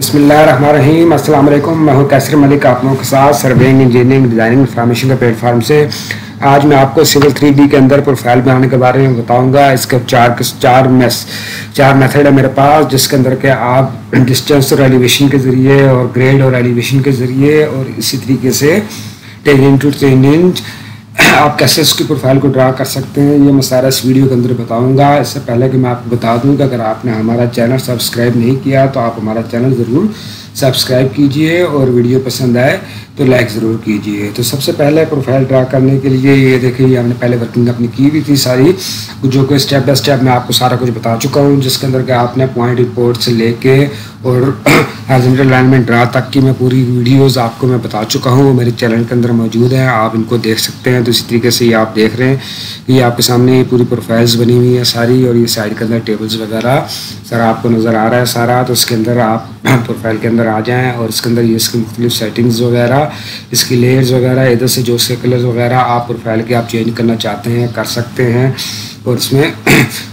बिस्मिल्लाहिर्रहमानिर्रहीम अस्सलाम वालेकुम। मैं हूं कैसर मलिक, आप लोगों के साथ सर्वेइंग इंजीनियरिंग डिज़ाइनिंग इंफॉर्मेशन के प्लेटफार्म से। आज मैं आपको सिविल 3D के अंदर प्रोफाइल बनाने के बारे में बताऊंगा। इसके चार मेथड है मेरे पास, जिसके अंदर के आप डिस्टेंस और एलिवेशन के ज़रिए और ग्रेड और एलिवेशन के ज़रिए और इसी तरीके से टेंजेंट टू टेंजेंट आप कैसे उसकी प्रोफाइल को ड्रा कर सकते हैं। ये मैं सारा इस वीडियो के अंदर बताऊंगा। इससे पहले कि मैं आपको बता दूं कि अगर आपने हमारा चैनल सब्सक्राइब नहीं किया तो आप हमारा चैनल ज़रूर सब्सक्राइब कीजिए और वीडियो पसंद आए तो लाइक ज़रूर कीजिए। तो सबसे पहले प्रोफाइल ड्रा करने के लिए ये देखिए, ये हमने पहले वर्किंग अपनी की हुई थी सारी, जो कि स्टेप बाय स्टेप मैं आपको सारा कुछ बता चुका हूँ, जिसके अंदर के आपने पॉइंट रिपोर्ट से लेके और हॉरिजॉन्टल अलाइनमेंट ड्रा तक की मैं पूरी वीडियोज़ आपको मैं बता चुका हूँ, मेरे चैनल के अंदर मौजूद हैं, आप इनको देख सकते हैं। तो इसी तरीके से ये आप देख रहे हैं, ये आपके सामने ये पूरी प्रोफाइल्स बनी हुई है सारी, और ये साइड के अंदर टेबल्स वगैरह सारा आपको नज़र आ रहा है सारा। तो इसके अंदर आप प्रोफाइल के अंदर आ जाएँ और इसके अंदर ये इसकी मुख्तलिफ सेटिंग्स वगैरह, इसकी लेयर्स वगैरह, इधर से जो उसके कलर्स वगैरह आप प्रोफाइल के आप चेंज करना चाहते हैं कर सकते हैं, और इसमें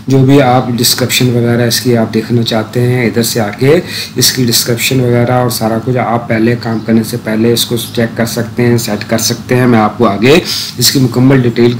जो भी आप डिस्क्रिप्शन वगैरह इसकी आप देखना चाहते हैं इधर से आके इसकी डिस्क्रिप्शन वगैरह और सारा कुछ आप पहले काम करने से पहले इसको चेक कर सकते हैं, सेट कर सकते हैं। मैं आपको आगे इसकी मुकम्मल डिटेल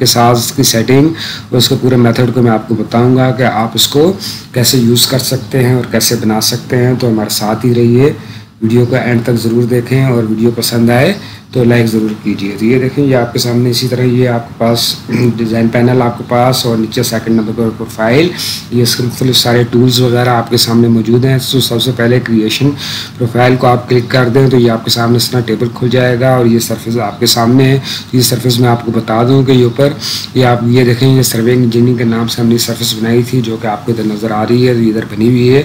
के साथ इसकी सेटिंग और उसके पूरे मेथड को मैं आपको बताऊंगा कि आप इसको कैसे यूज़ कर सकते हैं और कैसे बना सकते हैं। तो हमारे साथ ही रहिए, वीडियो का एंड तक ज़रूर देखें और वीडियो पसंद आए तो लाइक ज़रूर कीजिए। तो ये देखें, ये आपके सामने इसी तरह ये आपके पास डिज़ाइन पैनल आपके पास और नीचे सेकंड नंबर पर प्रोफाइल, ये इसके मुख्तलिफ सारे टूल्स वगैरह आपके सामने मौजूद हैं। तो सबसे पहले क्रिएशन प्रोफाइल को आप क्लिक कर दें तो ये आपके सामने इस तरह टेबल खुल जाएगा और ये सर्फेस आपके सामने है। तो ये सर्फेस में आपको बता दूँ कि ये ऊपर ये आप ये देखें, ये सर्वेइंग इंजीनियरिंग के नाम से हमने सर्फेस बनाई थी जो कि आपको इधर नज़र आ रही है, इधर बनी हुई है।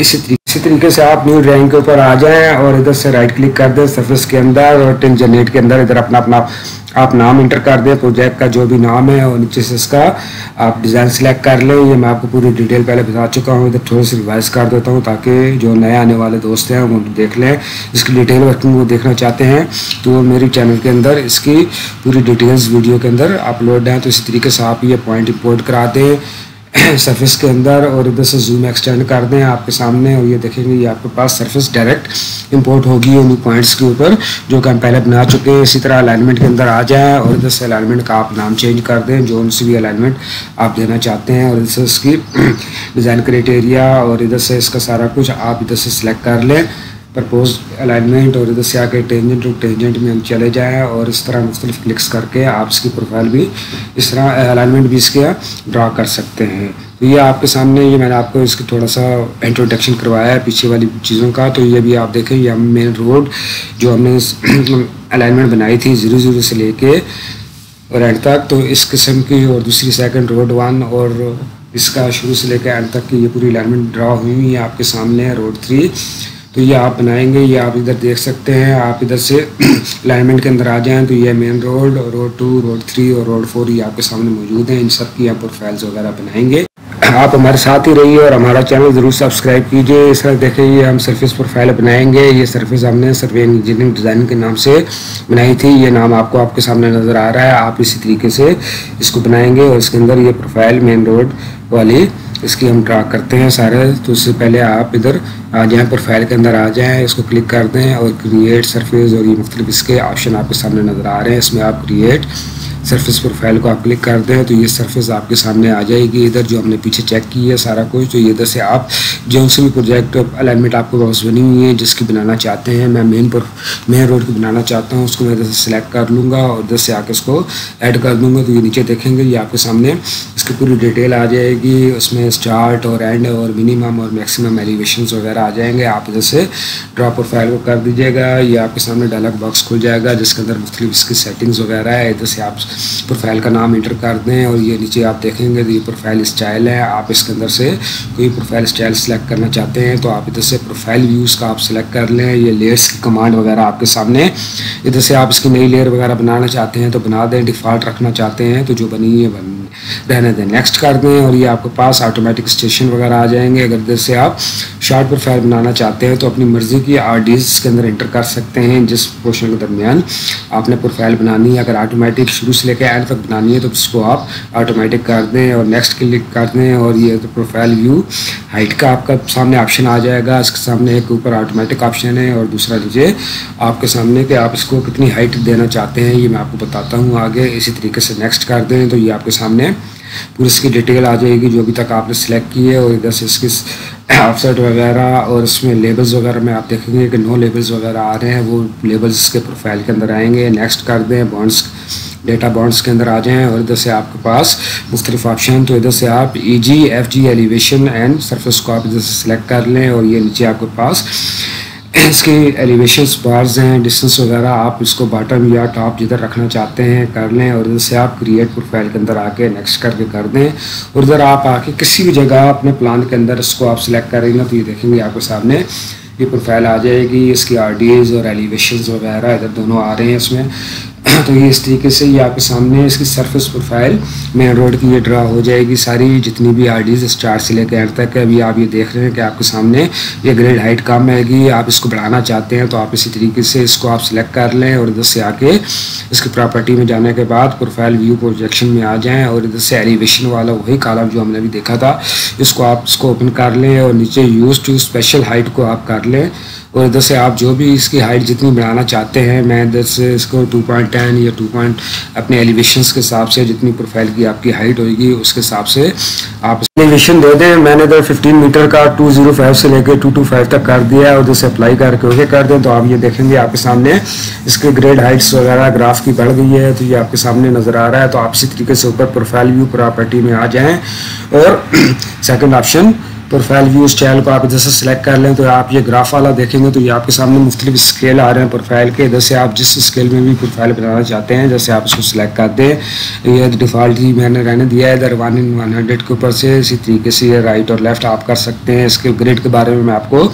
इसी तरीके से आप न्यू ड्राइंग के ऊपर आ जाएं और इधर से राइट क्लिक कर दें सर्फेस के अंदर और टेंजेंट के अंदर इधर अपना आप नाम इंटर कर दें प्रोजेक्ट का जो भी नाम है, और नीचे से इसका आप डिज़ाइन सिलेक्ट कर लें। ये मैं आपको पूरी डिटेल पहले बता चुका हूँ, इधर थोड़ा सा रिवाइज कर देता हूँ ताकि जो नए आने वाले दोस्त हैं वो देख लें, इसकी डिटेल वर्किंग वो देखना चाहते हैं तो मेरे चैनल के अंदर इसकी पूरी डिटेल्स वीडियो के अंदर अपलोड हैं। तो इसी तरीके से आप ये पॉइंट इंपोर्ट करा दें सर्फिस के अंदर और इधर से जूम एक्सटेंड कर दें आपके सामने, और ये देखेंगे ये आपके पास सर्फिस डायरेक्ट इंपोर्ट होगी उन पॉइंट्स के ऊपर जो कि हम पहले बना चुके हैं। इसी तरह अलाइनमेंट के अंदर आ जाएं और इधर से अलाइनमेंट का आप नाम चेंज कर दें जो उनसे भी अलाइनमेंट आप देना चाहते हैं, और इधर से इसकी डिज़ाइन क्राइटेरिया और इधर से इसका सारा कुछ आप इधर से सिलेक्ट कर लें प्रपोज अलाइनमेंट, और इधर से आके टेंजेंट टू टेंजेंट में हम चले जाएँ और इस तरह मुख्तलिफ क्लिक्स करके आप इसकी प्रोफाइल भी इस तरह अलाइनमेंट भी इसके ड्रा कर सकते हैं। तो ये आपके सामने ये मैंने आपको इसकी थोड़ा सा इंट्रोडक्शन करवाया है पीछे वाली चीज़ों का। तो ये भी आप देखें, ये हम मेन रोड जो हमने अलाइनमेंट बनाई थी 00 से लेके और एंड तक, तो इस किस्म की, और दूसरी सेकेंड रोड 1 और इसका शुरू से लेकर एंड तक की ये पूरी अलाइनमेंट ड्रा हुई है आपके सामने रोड 3। तो ये आप बनाएंगे, ये आप इधर देख सकते हैं, आप इधर से अलाइनमेंट के अंदर आ जाएं तो ये मेन रोड, रोड 2, रोड 3 और रोड 4 ये आपके सामने मौजूद हैं। इन सब की आप प्रोफाइल्स वगैरह बनाएंगे। आप हमारे साथ ही रहिए और हमारा चैनल ज़रूर सब्सक्राइब कीजिए। इस तरह देखें, ये हम सर्फिस प्रोफाइल बनाएंगे। ये सर्फिस हमने सर्वेइंग इंजीनियरिंग डिज़ाइन के नाम से बनाई थी, ये नाम आपको आपके सामने नज़र आ रहा है। आप इसी तरीके से इसको बनाएंगे और इसके अंदर ये प्रोफाइल मेन रोड वाली इसकी हम ड्रा करते हैं सारे। तो उससे पहले आप इधर आ जाएँ प्रोफाइल के अंदर आ जाएँ, इसको क्लिक कर दें और क्रिएट सर्फेस, और ये मुख्तलिफ इसके ऑप्शन आपके सामने नज़र आ रहे हैं। इसमें आप क्रिएट सर्फेस प्रोफाइल को आप क्लिक कर दें तो ये सर्फेस आपके सामने आ जाएगी, इधर जो हमने पीछे चेक की है सारा कुछ। तो ये इधर से आप जो से भी प्रोजेक्ट अलाइनमेंट आपको बहुत बनी हुई है जिसकी बनाना चाहते हैं, मैं मेन रोड की बनाना चाहता हूँ, उसको मैं इधर से सिलेक्ट कर लूँगा और इधर से आके इसको ऐड कर दूँगा। तो ये नीचे देखेंगे ये आपके सामने इसकी पूरी डिटेल आ जाएगी, उसमें स्टार्ट और एंड और मिनिमम और मैक्सिमम एलिवेशन वगैरह आ जाएंगे। आप इधर से ड्रा प्रोफाइल को कर दीजिएगा, ये आपके सामने डायलॉग बॉक्स खुल जाएगा जिसके अंदर मुख्तलिफ इसकी सेटिंग्स वगैरह है। इधर से आप प्रोफाइल का नाम इंटर कर दें और ये नीचे आप देखेंगे तो ये प्रोफाइल स्टाइल है, आप इसके अंदर से कोई प्रोफाइल स्टाइल सेलेक्ट करना चाहते हैं तो आप इधर से प्रोफाइल व्यूज़ का आप सेलेक्ट कर लें। ये लेयर्स की कमांड वगैरह आपके सामने, इधर से आप इसकी नई लेयर वगैरह बनाना चाहते हैं तो बना दें, डिफ़ॉल्ट रखना चाहते हैं तो जो बनी है बन रहने दें, नेक्स्ट कर दें और ये आपके पास ऑटोमेटिक स्टेशन वगैरह आ जाएंगे। अगर इधर से आप शार्ट प्रोफाइल बनाना चाहते हैं तो अपनी मर्जी की आरडीज के अंदर एंटर कर सकते हैं। जिस पोर्शन के दरमियान आपने प्रोफाइल बनानी है, अगर ऑटोमेटिक शुरू से लेकर एंड तक बनानी है तो उसको आप ऑटोमेटिक कर दें और नेक्स्ट क्लिक कर दें। और ये तो प्रोफाइल व्यू हाइट का आपका सामने ऑप्शन आ जाएगा। इसके सामने एक ऊपर ऑटोमेटिक ऑप्शन है और दूसरा लीजिए आपके सामने कि आप इसको कितनी हाइट देना चाहते हैं, ये मैं आपको बताता हूँ आगे। इसी तरीके से नेक्स्ट कर दें तो ये आपके सामने पूरी इसकी डिटेल आ जाएगी जो अभी तक आपने सेलेक्ट की है। और इधर से इसकी ऑफसेट वगैरह और इसमें लेबल्स वगैरह में आप देखेंगे कि नो लेबल्स वगैरह आ रहे हैं, वो लेबल्स के प्रोफाइल के अंदर आएंगे। नेक्स्ट कर दें, बॉन्ड्स डेटा बॉन्ड्स के अंदर आ जाएँ और इधर से आपके पास मुख्तलिफ ऑप्शन, तो इधर से आप EG, FG, elevation and surface को आप इधर से सेलेक्ट कर लें। और ये नीचे आपके पास इसके एलिवेशंस बार्स हैं, डिस्टेंस वगैरह आप इसको बॉटम या टॉप जिधर रखना चाहते हैं कर लें। और इधर से आप क्रिएट प्रोफाइल के अंदर आके नेक्स्ट करके कर दें। और इधर आप आके किसी भी जगह अपने प्लान के अंदर इसको आप सिलेक्ट करेंगे तो ये देखेंगे आपके सामने ये प्रोफाइल आ जाएगी। इसकी आरडीएज और एलिवेशंस वगैरह इधर दोनों आ रहे हैं इसमें, तो ये इस तरीके से ये आपके सामने इसकी सरफेस प्रोफाइल मेन रोड की ये ड्रा हो जाएगी सारी, जितनी भी आरडीज स्टार्ट से लेकर एंड तक है। अभी आप ये देख रहे हैं कि आपके सामने ये ग्रेड हाइट कम आएगी, आप इसको बढ़ाना चाहते हैं तो आप इसी तरीके से इसको आप सिलेक्ट कर लें। और इधर से आके इसकी प्रॉपर्टी में जाने के बाद प्रोफाइल व्यू प्रोजेक्शन में आ जाएँ और इधर से एलिवेशन वाला वही कॉलम जो हमने अभी देखा था इसको आप इसको ओपन कर लें और नीचे यूज टू स्पेशल हाइट को आप कर लें। और इधर से आप जो भी इसकी हाइट जितनी बढ़ाना चाहते हैं, मैं इधर से इसको 2.10 या 2. अपने एलिवेशंस के हिसाब से जितनी प्रोफाइल की आपकी हाइट होगी उसके हिसाब से आप एलिवेशन दे दें। मैंने इधर 15 मीटर का 205 से लेकर 225 तक कर दिया और इधर से अप्लाई करके ओके कर दें तो आप ये देखेंगे आपके सामने इसके ग्रेड हाइट्स वगैरह ग्राफ की बढ़ गई है, तो ये आपके सामने नज़र आ रहा है। तो आप इसी तरीके से ऊपर प्रोफाइल व्यू प्रॉपर्टी में आ जाएँ और second option profile view style को आप इधर से सिलेक्ट कर लें तो आप ये ग्राफ वाला देखेंगे तो ये आपके सामने मुख्तलिफ स्केल आ रहे हैं प्रोफाइल के। इधर से आप जिस स्केल में भी प्रोफाइल बनाना चाहते हैं जैसे आप इसको सिलेक्ट कर दें, ये डिफ़ॉल्ट ही मैंने रहने दिया है इधर 1 in 100 के ऊपर से। इसी तरीके से ये राइट और लेफ़्ट आप कर सकते हैं। इसके ग्रेड के बारे में मैं आपको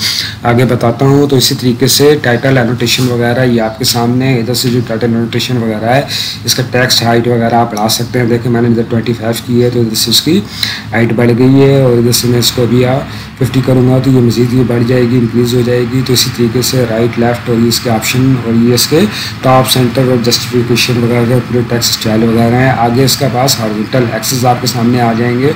आगे बताता हूँ। तो इसी तरीके से टाइटल एनोटेशन वगैरह ये आपके सामने इधर से जो टाइटल एनोटेशन वगैरह है इसका टेक्स्ट हाइट वगैरह आप बढ़ा सकते हैं। देखिए मैंने इधर 25 की है तो इधर से उसकी हाइट बढ़ गई है और इधर से मैं इसको 50 करूँगा तो ये मज़ीद ये बढ़ जाएगी, इंक्रीज़ हो जाएगी। तो इसी तरीके से राइट, लेफ़्ट और ये इसके ऑप्शन और ये इसके टॉप, सेंटर और जस्टिफिकेशन वगैरह पूरे टेक्स्ट स्टाइल वगैरह हैं। आगे इसका पास हॉरिजॉन्टल एक्सेस आपके सामने आ जाएंगे,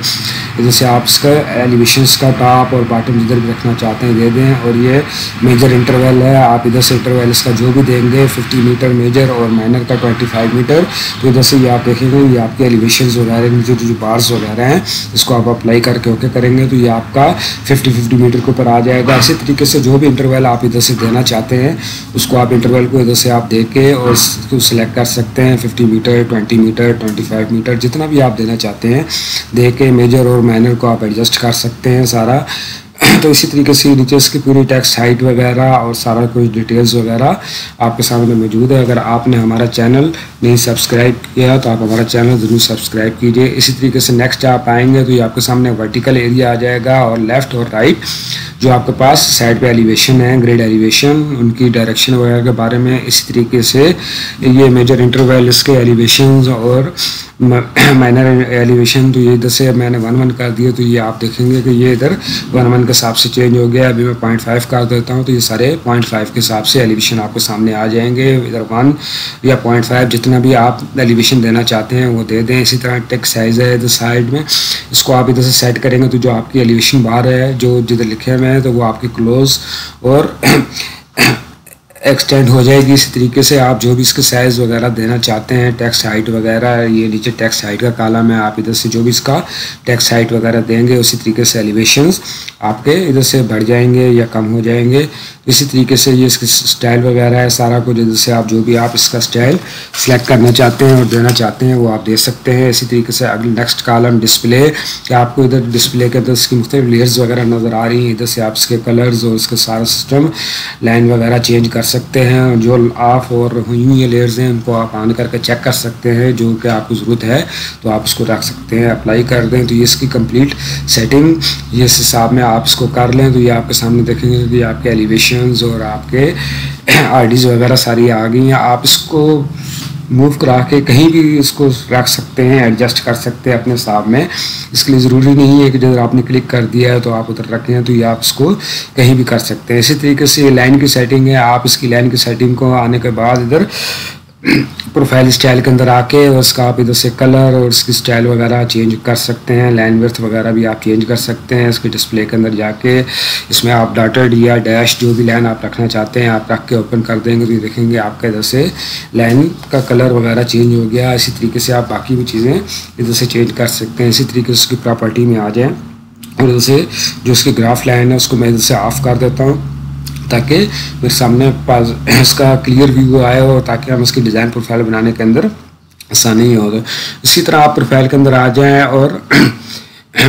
जैसे आप इसका एलिवेशंस का टॉप और बॉटम जिधर भी रखना चाहते हैं दे दें। और ये मेजर इंटरवल है, आप इधर से इंटरवल इसका जो भी देंगे 50 मीटर मेजर और माइनर का 25 मीटर। तो इधर से ये आप देखेंगे ये आपके एलिवेशंस वगैरह नीचे जो बार्स वगैरह हैं इसको आप अप्लाई करके ओके करेंगे तो ये आप का 50 मीटर के ऊपर आ जाएगा। इसी तरीके से जो भी इंटरवल आप इधर से देना चाहते हैं उसको आप इंटरवल को इधर से आप दे के और उसको सिलेक्ट कर सकते हैं 50 मीटर, 20 मीटर, 25 मीटर जितना भी आप देना चाहते हैं दे के मेजर और माइनर को आप एडजस्ट कर सकते हैं सारा। तो इसी तरीके से नीचे इसकी पूरी टेक्स्ट हाइट वगैरह और सारा कुछ डिटेल्स वगैरह आपके सामने मौजूद है। अगर आपने हमारा चैनल नहीं सब्सक्राइब किया तो आप हमारा चैनल ज़रूर सब्सक्राइब कीजिए। इसी तरीके से नेक्स्ट आप आएंगे तो ये आपके सामने वर्टिकल एरिया आ जाएगा और लेफ़्ट और राइट जो आपके पास साइड पे एलिवेशन है, ग्रेड एलिवेशन, उनकी डायरेक्शन वगैरह के बारे में। इसी तरीके से ये मेजर इंटरवल इसके एलिवेशंस और माइनर एलिवेशन, तो ये इधर से मैंने 1.1 कर दिया तो ये आप देखेंगे कि ये इधर 1.1 के हिसाब से चेंज हो गया। अभी मैं 0.5 कर देता हूँ तो ये सारे 0.5 के हिसाब से एलिवेशन आपके सामने आ जाएंगे। इधर 1 या 0.5 जितना भी आप एलिवेशन देना चाहते हैं वो दे दें। इसी तरह टेक्स्ट साइज़ है इधर साइड में, इसको आप इधर से सेट करेंगे तो जो आपकी एलिवेशन बार है जो जिधर लिखे हुए हैं तो वो आपके क्लोज और एक्सटेंड हो जाएगी। इसी तरीके से आप जो भी इसके साइज़ वगैरह देना चाहते हैं, टेक्स्ट हाइट वगैरह, ये नीचे टेक्स्ट हाइट का कॉलम है, आप इधर से जो भी इसका टेक्स्ट हाइट वगैरह देंगे। उसी तरीके से एलिवेशंस आपके इधर से बढ़ जाएंगे या कम हो जाएंगे। इसी तरीके से ये इसकी स्टाइल वगैरह है सारा कुछ, इधर से आप जो भी आप इसका स्टाइल सेलेक्ट करना चाहते हैं और देना चाहते हैं वो आप दे सकते हैं। इसी तरीके से अगले नेक्स्ट कॉलम डिस्प्ले, कि आपको इधर डिस्प्ले के अंदर इसकी मुख्तलिफ लेयर्स वगैरह नज़र आ रही हैं। इधर से आप इसके कलर्स और इसका सारा सिस्टम लाइन वगैरह चेंज कर सकते हैं। जो ऑफ और हुई हुई लेयर्स हैं उनको आप ऑन करके चेक कर सकते हैं, जो कि आपको ज़रूरत है तो आप इसको रख सकते हैं, अप्लाई कर दें। तो ये इसकी कंप्लीट सेटिंग ये इस हिसाब में आप इसको कर लें तो ये आपके सामने देखेंगे कि आपके एलिवेशंस और आपके आरडीज वगैरह सारी आ गई हैं। आप इसको मूव करा के कहीं भी इसको रख सकते हैं, एडजस्ट कर सकते हैं अपने हिसाब में। इसके लिए ज़रूरी नहीं है कि जब आपने क्लिक कर दिया है तो आप उधर रखें, तो ये आप इसको कहीं भी कर सकते हैं। इसी तरीके से ये लाइन की सेटिंग है, आप इसकी लाइन की सेटिंग को आने के बाद इधर प्रोफाइल स्टाइल के अंदर आके और इसका आप इधर से कलर और इसकी स्टाइल वगैरह चेंज कर सकते हैं, लाइन विड्थ वगैरह भी आप चेंज कर सकते हैं। इसके डिस्प्ले के अंदर जाके इसमें आप डॉटेड या डैश जो भी लाइन आप रखना चाहते हैं आप रख के ओपन कर देंगे तो ये देखेंगे आपका इधर से लाइन का कलर वगैरह चेंज हो गया। इसी तरीके से आप बाकी भी चीज़ें इधर से चेंज कर सकते हैं। इसी तरीके से उसकी प्रॉपर्टी में आ जाएँ और इधर से जो उसकी ग्राफ लाइन है उसको मैं इधर से ऑफ कर देता हूँ ताकि मेरे सामने पास इसका क्लियर व्यू आए और ताकि हम इसकी डिज़ाइन प्रोफाइल बनाने के अंदर आसानी हो। इसी तरह आप प्रोफाइल के अंदर आ जाएं और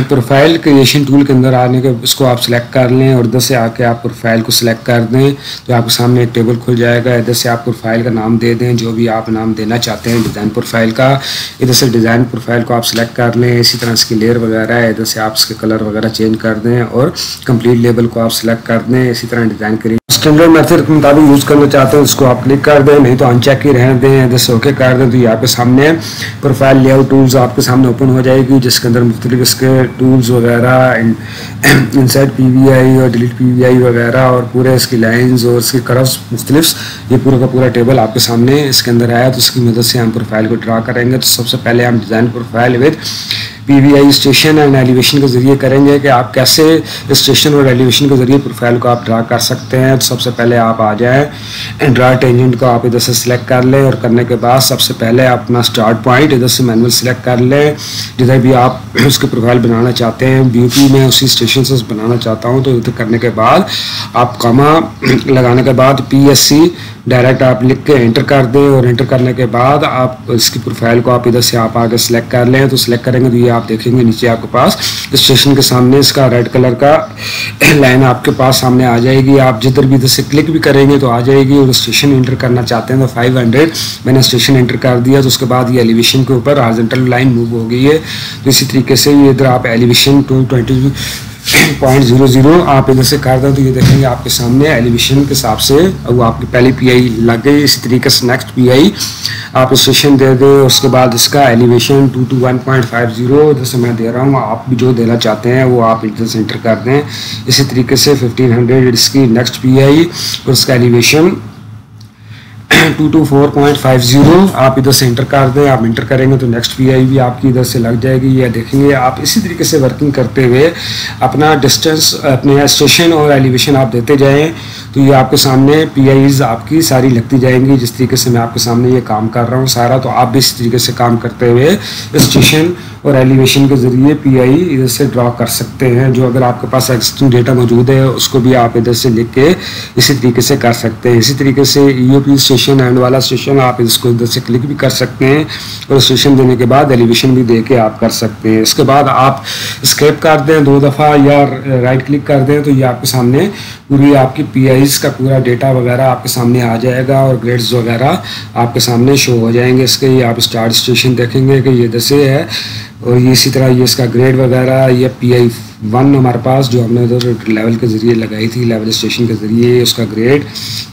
प्रोफाइल क्रिएशन टूल के अंदर आने के इसको आप सिलेक्ट कर लें और इधर से आके आप प्रोफाइल को सिलेक्ट कर दें तो आपके सामने एक टेबल खुल जाएगा। इधर से आप प्रोफाइल का नाम दे दें जो भी आप नाम देना चाहते हैं डिज़ाइन प्रोफाइल का। इधर से डिज़ाइन प्रोफाइल को आप सिलेक्ट कर लें। इसी तरह इसकी लेयर वगैरह है, इधर से आप इसके कलर वगैरह चेंज कर दें और कम्प्लीट लेवल को आप सिलेक्ट कर दें। इसी तरह डिज़ाइन करें स्टैंडर्ड मेथड के मुताबिक यूज़ करना चाहते हैं उसको आप क्लिक कर दें, नहीं तो अनचेक ही रहने दें। इधर से ओके कर दें तो ये आपके सामने प्रोफाइल लेआउट टूल्स आपके सामने ओपन हो जाएगी जिसके अंदर मुख्तलिफ इसके टूल्स वगैरह इनसाइड पीवीआई और डिलीट पीवीआई वगैरह और पूरे इसकी लाइंस और इसकी कर्व्स मुख्तलिफ ये पूरा का पूरा टेबल आपके सामने इसके अंदर आया। तो इसकी मदद से हम प्रोफाइल को ड्रा करेंगे। तो सबसे पहले हम design profile with PVI station and elevation के ज़रिए करेंगे कि आप कैसे स्टेशन और एलिवेशन के ज़रिए प्रोफाइल को आप ड्रा कर सकते हैं। तो सबसे पहले आप आ जाएं, ड्रा टेंजेंट को आप इधर से सिलेक्ट कर लें और करने के बाद सबसे पहले आप अपना स्टार्ट पॉइंट इधर से मैनुअल सिलेक्ट कर लें। जिधर भी आप उसकी प्रोफाइल बनाना चाहते हैं, ब्यूटी में उसी स्टेशन से बनाना चाहता हूँ तो इधर करने के बाद आप कॉमा लगाने के बाद PSC डायरेक्ट आप लिख के एंटर कर दें और एंटर करने के बाद आप इसकी प्रोफाइल को आप इधर से आप आगे सेलेक्ट कर लें। तो सिलेक्ट करेंगे तो ये आप देखेंगे नीचे आपके पास स्टेशन के सामने इसका रेड कलर का लाइन आपके पास सामने आ जाएगी। आप जिधर भी इधर से क्लिक भी करेंगे तो आ जाएगी। और स्टेशन एंटर करना चाहते हैं तो 500 मैंने स्टेशन एंटर कर दिया तो उसके बाद ये एलिवेशन के ऊपर हॉरिजॉन्टल लाइन मूव हो गई है। तो इसी तरीके से ये इधर आप एलिवेशन 220.00 आप इधर से कर दें तो ये देखेंगे आपके सामने एलिवेशन के हिसाब से वो आपकी पहली PI लग गई। इसी तरीके से नेक्स्ट PI आप स्टेशन दे दें उसके बाद इसका एलिवेशन 221.50 इधर से मैं दे रहा हूँ, आप भी जो देना चाहते हैं वो आप इधर से एंटर कर दें। इसी तरीके से 1500 इसकी नेक्स्ट PI और उसका एलिवेशन 224.50 आप इधर से इंटर कर दें। आप इंटर करेंगे तो नेक्स्ट PI भी आपकी इधर से लग जाएगी। यह देखेंगे आप इसी तरीके से वर्किंग करते हुए अपना डिस्टेंस अपने स्टेशन और एलिवेशन आप देते जाएं तो ये आपके सामने PIs आपकी सारी लगती जाएंगी। जिस तरीके से मैं आपके सामने ये काम कर रहा हूँ सारा, तो आप भी इसी तरीके से काम करते हुए स्टेशन और एलिवेशन के ज़रिए PI इधर से ड्रा कर सकते हैं। जो अगर आपके पास एक्सिस्टिंग डेटा मौजूद है उसको भी आप इधर से लिख के इसी तरीके से कर सकते हैं। इसी तरीके से EOP स्टेशन एंड वाला स्टेशन आप इसको इधर से क्लिक भी कर सकते हैं और स्टेशन देने के बाद एलिवेशन भी दे के आप कर सकते हैं। इसके बाद आप स्केप कर दें 2 दफ़ा या राइट क्लिक कर दें तो ये आपके सामने पूरी आपकी PIs का पूरा डेटा वगैरह आपके सामने आ जाएगा और ग्रेड्स वगैरह आपके सामने शो हो जाएंगे। इसके ये आप स्टार्ट स्टेशन देखेंगे कि ये जैसे है और ये इसी तरह ये इसका ग्रेड वगैरह ये PI 1 हमारे पास जो हमने उधर लेवल के ज़रिए लगाई थी लेवल स्टेशन के ज़रिए उसका ग्रेड,